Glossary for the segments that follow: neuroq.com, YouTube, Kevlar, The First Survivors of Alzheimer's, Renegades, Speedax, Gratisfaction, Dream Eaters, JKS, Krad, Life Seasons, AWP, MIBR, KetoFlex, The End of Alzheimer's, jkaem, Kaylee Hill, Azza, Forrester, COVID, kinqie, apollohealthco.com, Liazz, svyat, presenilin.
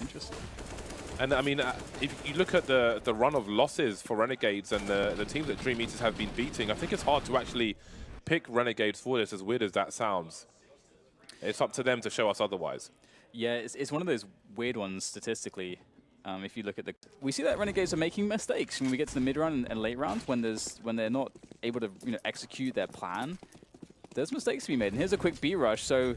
Interesting. And I mean, if you look at the run of losses for Renegades and the teams that Dream Eaters have been beating, I think it's hard to actually pick Renegades for this, as weird as that sounds. It's up to them to show us otherwise. Yeah, it's one of those weird ones statistically. If you look at the, we see that Renegades are making mistakes when we get to the mid round and late rounds when they're not able to execute their plan. There's mistakes to be made. And here's a quick B rush. So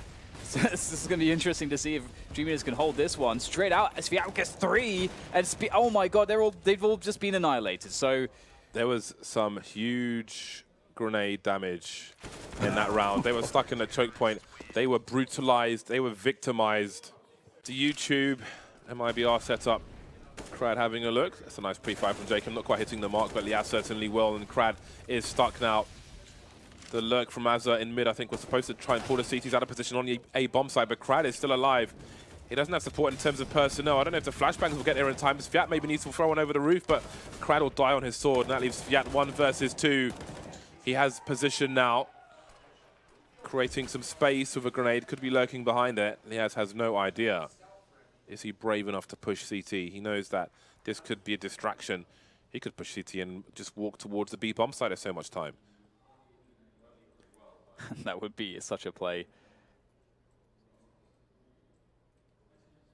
this is going to be interesting to see if Dream Eaters can hold this one straight out. Svyat gets 3, and oh my God, they've all just been annihilated. So there was some huge grenade damage in that round. They were stuck in the choke point. They were brutalized. They were victimized. The YouTube MIBR setup. Krad having a look. That's a nice pre-fire from jkaem. Not quite hitting the mark, but Liazz certainly will, and Krad is stuck now. The lurk from Azza in mid, I think, was supposed to try and pull the CTs out of position on the A bomb side, but Krad is still alive. He doesn't have support in terms of personnel. I don't know if the flashbangs will get there in time. Svyat maybe needs to throw one over the roof, but Krad will die on his sword, and that leaves Svyat 1 versus 2. He has position now, creating some space with a grenade. Could be lurking behind it. Liazz has no idea. Is he brave enough to push CT? He knows that this could be a distraction. He could push CT and just walk towards the B bomb side at so much time. That would be such a play.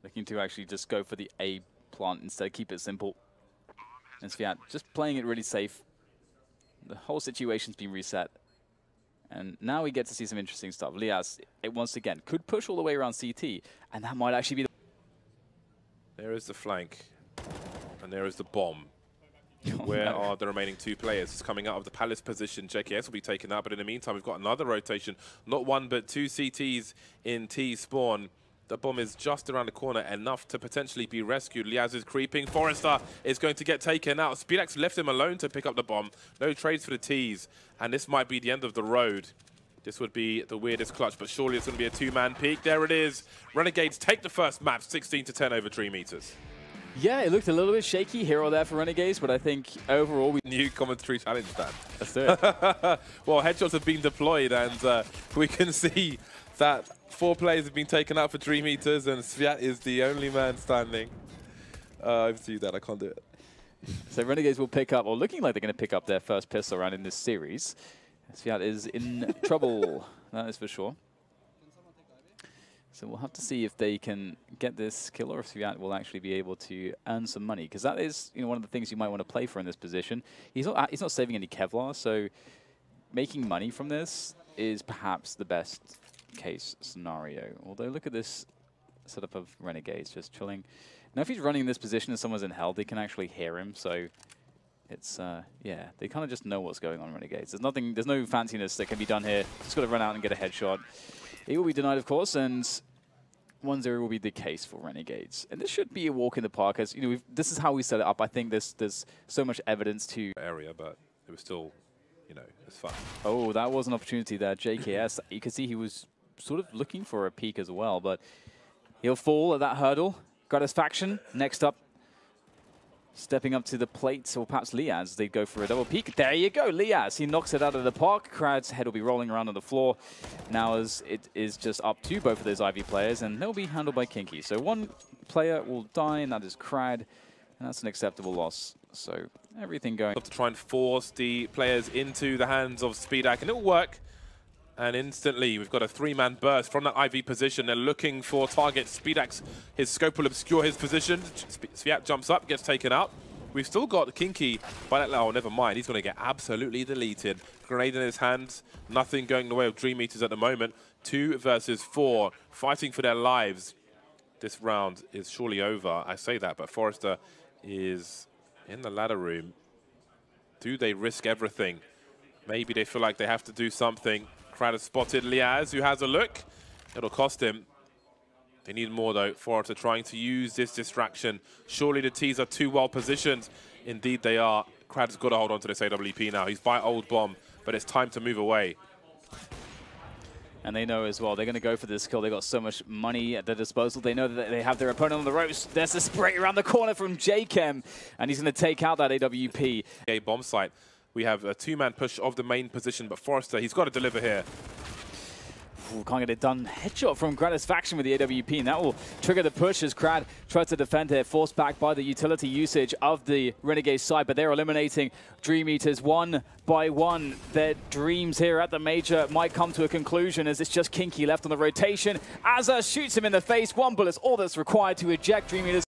Looking to actually just go for the A plant instead, keep it simple. And Svyat just playing it really safe. The whole situation's been reset. And now we get to see some interesting stuff. Liazz, it once again, could push all the way around CT, and that might actually be the... There is the flank, and there is the bomb. Where are the remaining 2 players? It's coming out of the palace position. JKS will be taken out, but in the meantime, we've got another rotation. Not 1, but 2 CTs in T spawn. The bomb is just around the corner, enough to potentially be rescued. Liazz is creeping. Forrester is going to get taken out. Speedax left him alone to pick up the bomb. No trades for the Ts, and this might be the end of the road. This would be the weirdest clutch, but surely it's going to be a 2-man peak. There it is. Renegades take the first map, 16-10 over Dream Eaters. Yeah, it looked a little bit shaky here or there for Renegades, but I think overall we... New commentary challenge, Dan. Let's do it. Well, headshots have been deployed, and we can see that 4 players have been taken out for Dream Eaters, and Svyat is the only man standing. I've seen that. I can't do it. So Renegades will pick up, or looking like they're going to pick up their first pistol round in this series. Svyat is in trouble, that is for sure. So we'll have to see if they can get this kill, or if Svyat will actually be able to earn some money, because that is one of the things you might want to play for in this position. He's not saving any Kevlar, so making money from this is perhaps the best case scenario. Although look at this setup of Renegades just chilling. Now if he's running in this position and someone's in hell, they can actually hear him, so it's yeah, they kind of just know what's going on, Renegades. There's no fanciness that can be done here. Just got to run out and get a headshot. It will be denied, of course, and 1-0 will be the case for Renegades. And this should be a walk in the park, as this is how we set it up. I think there's so much evidence to area, but it was still, it's fun. Oh, that was an opportunity there, JKS. You can see he was sort of looking for a peek as well, but he'll fall at that hurdle. Gratisfaction next up, stepping up to the plate, or perhaps Liazz. They go for a double peek. There you go, Liazz. He knocks it out of the park. Krad's head will be rolling around on the floor. Now as it is just up to both of those Ivy players, and they'll be handled by kinqie. So 1 player will die, and that is Krad, and that's an acceptable loss. So everything going... ...to try and force the players into the hands of Speedax, and it'll work. And instantly, we've got a 3-man burst from that IV position. They're looking for targets. Speedax, his scope will obscure his position. Svyat jumps up, gets taken out. We've still got kinqie, but oh, never mind. He's going to get absolutely deleted. Grenade in his hands. Nothing going the way of Dream Eaters at the moment. 2 versus 4, fighting for their lives. This round is surely over. I say that, but Forrester is in the ladder room. Do they risk everything? Maybe they feel like they have to do something. Krad has spotted Liazz, who has a look. It'll cost him. They need more, though. Forrester trying to use this distraction. Surely the Ts are too well positioned. Indeed, they are. Krad's got to hold on to this AWP now. He's by old bomb, but it's time to move away. And they know as well, they're going to go for this kill. They've got so much money at their disposal. They know that they have their opponent on the ropes. There's a spray around the corner from jkaem, and he's going to take out that AWP. A bomb site. We have a 2-man push of the main position, but Forrester, he's got to deliver here. Ooh, can't get it done. Headshot from Gratisfaction with the AWP, and that will trigger the push as Krad tries to defend here, forced back by the utility usage of the Renegade side, but they're eliminating Dream Eaters one by one. Their dreams here at the Major might come to a conclusion as it's just kinqie left on the rotation. Azza shoots him in the face. One bullet's all that's required to eject Dream Eaters.